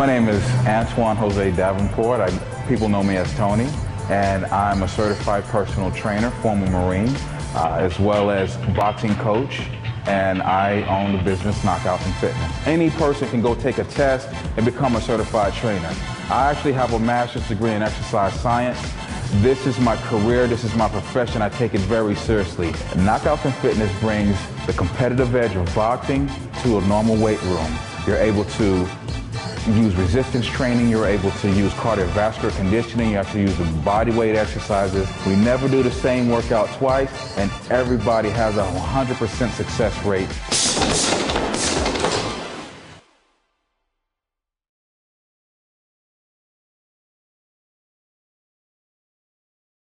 My name is Antoine Jose Davenport. People know me as Tony, and I'm a certified personal trainer, former Marine, as well as boxing coach, and I own the business Knockouts and Fitness. Any person can go take a test and become a certified trainer. I actually have a master's degree in exercise science. This is my career, this is my profession, I take it very seriously. Knockouts and Fitness brings the competitive edge of boxing to a normal weight room. You're able to use resistance training, you're able to use cardiovascular conditioning, you have to use the body weight exercises. We never do the same workout twice, and everybody has a 100% success rate.